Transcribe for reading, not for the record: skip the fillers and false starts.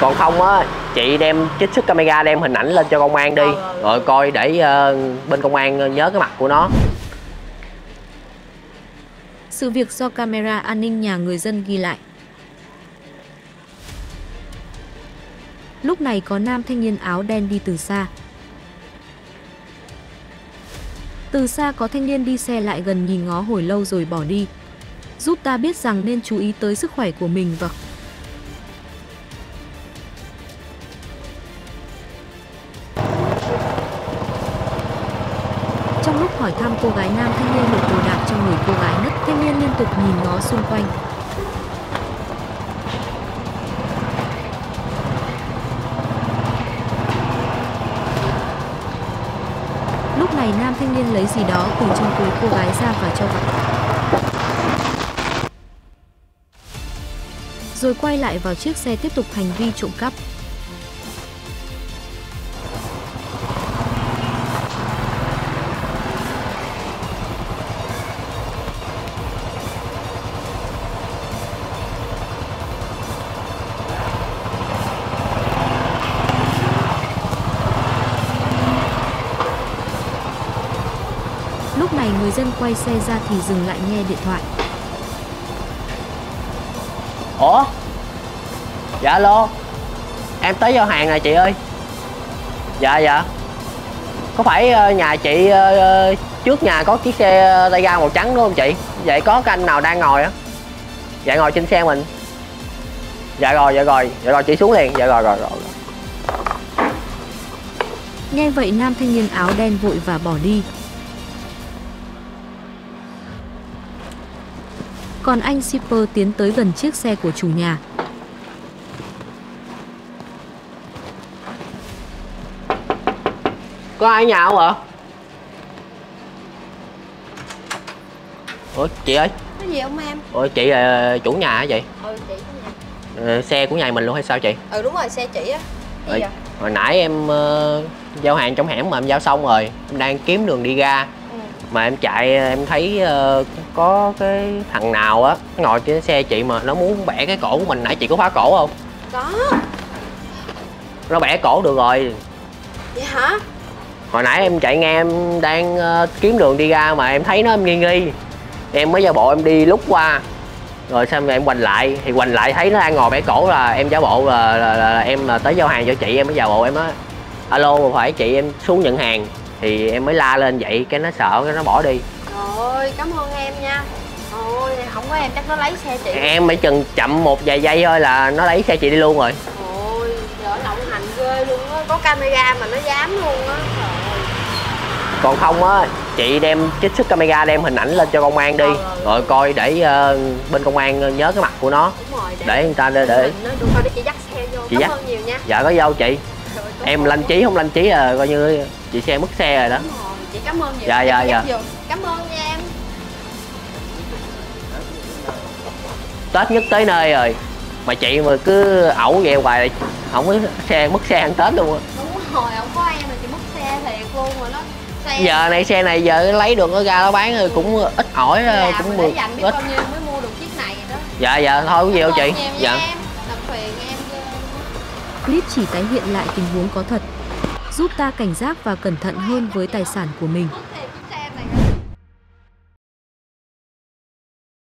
Còn không á, chị đem trích xuất camera, đem hình ảnh lên cho công an đi, rồi coi để bên công an nhớ cái mặt của nó. Sự việc do camera an ninh nhà người dân ghi lại. Lúc này có nam thanh niên áo đen đi từ xa. Từ xa có thanh niên đi xe lại gần nhìn ngó hồi lâu rồi bỏ đi, giúp ta biết rằng nên chú ý tới sức khỏe của mình và... Trong lúc hỏi thăm cô gái, nam thanh niên đổ đồ đạc trong người cô gái nất, thanh niên liên tục nhìn ngó xung quanh. Lúc này nam thanh niên lấy gì đó từ trong túi cô gái ra và cho vào, rồi quay lại vào chiếc xe tiếp tục hành vi trộm cắp. Lúc này người dân quay xe ra thì dừng lại nghe điện thoại. Ủa? Dạ alo, em tới giao hàng nè chị ơi. Dạ dạ. Có phải nhà chị trước nhà có chiếc xe tay ga màu trắng đúng không chị? Vậy có cái anh nào đang ngồi á? Dạ ngồi trên xe mình. Dạ rồi, dạ rồi, dạ rồi chị xuống liền. Dạ rồi, rồi, rồi. Nghe vậy nam thanh niên áo đen vội và bỏ đi. Còn anh shipper tiến tới gần chiếc xe của chủ nhà. Có ai ở nhà không ạ? Ủa chị ơi. Có gì không em? Ủa chị là chủ nhà hả chị? Ừ chị chủ nhà. Xe của nhà mình luôn hay sao chị? Ừ đúng rồi, xe chị á. Ừ, hồi nãy em giao hàng trong hẻm mà em giao xong rồi. Em đang kiếm đường đi ra. Mà em chạy em thấy có cái thằng nào á ngồi trên xe chị mà nó muốn bẻ cái cổ của mình. Nãy chị có khóa cổ không? Có. Nó bẻ cổ được rồi. Vậy hả? Hồi nãy em chạy ngang, em đang kiếm đường đi ra mà em thấy nó, em nghi nghi. Em mới giả bộ em đi lúc qua. Rồi xong rồi em quành lại, thì quành lại thấy nó đang ngồi bẻ cổ là em giả bộ là em là tới giao hàng cho chị. Em mới giả bộ em á, alo phải chị em xuống nhận hàng. Thì em mới la lên vậy, cái nó sợ, cái nó bỏ đi. Trời ơi, cảm ơn em nha. Ôi, không có em chắc nó lấy xe chị. Em mới chừng chậm một vài giây thôi là nó lấy xe chị đi luôn rồi. Ôi, giỡn lộng hành ghê luôn á, có camera mà nó dám luôn á. Còn không á, chị đem trích xuất camera, đem hình ảnh lên cho công an đi. Rồi coi để bên công an nhớ cái mặt của nó. Đúng rồi, để người ta để... Được rồi, để chị dắt xe vô, chị cảm dắt. Ơn nhiều nha. Dạ, có vô chị. Em lanh trí không lanh trí là coi như chị xe mất xe rồi đó. Đúng rồi, chị cảm ơn nhiều. Dạ dạ dạ. Cảm ơn nha em. Tết nhất tới nơi rồi mà chị mà cứ ẩu về hoài không có xe, mất xe ăn Tết luôn á. Đúng rồi, không có em mà chị mất xe thiệt luôn rồi đó. Xe giờ này xe này giờ lấy được nó ra nó bán rồi cũng ít ỏi, cũng mượt ít. Mới mua được chiếc này đó. Dạ dạ thôi có gì đâu chị. Dạ. Clip chỉ tái hiện lại tình huống có thật, giúp ta cảnh giác và cẩn thận hơn với tài sản của mình.